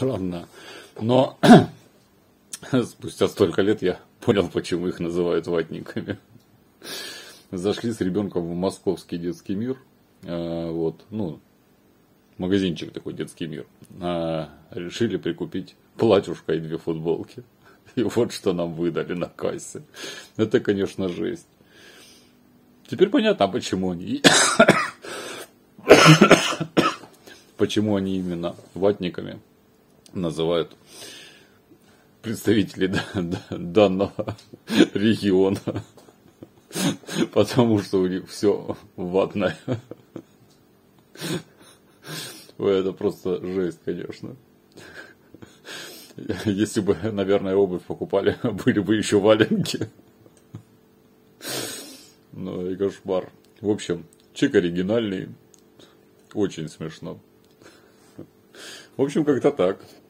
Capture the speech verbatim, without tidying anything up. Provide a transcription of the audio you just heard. странно. Но спустя столько лет я понял, почему их называют ватниками. Зашли с ребенком в московский детский мир. Вот, ну, магазинчик такой, детский мир. Решили прикупить платьюшко и две футболки. И вот что нам выдали на кассе. Это, конечно, жесть. Теперь понятно, почему они... почему они именно ватниками называют представителей данного региона. Потому что у них все ватное. Это просто жесть, конечно. Если бы, наверное, обувь покупали, были бы еще валенки. Ну и кошмар. В общем, чек оригинальный. Очень смешно. В общем, как-то так.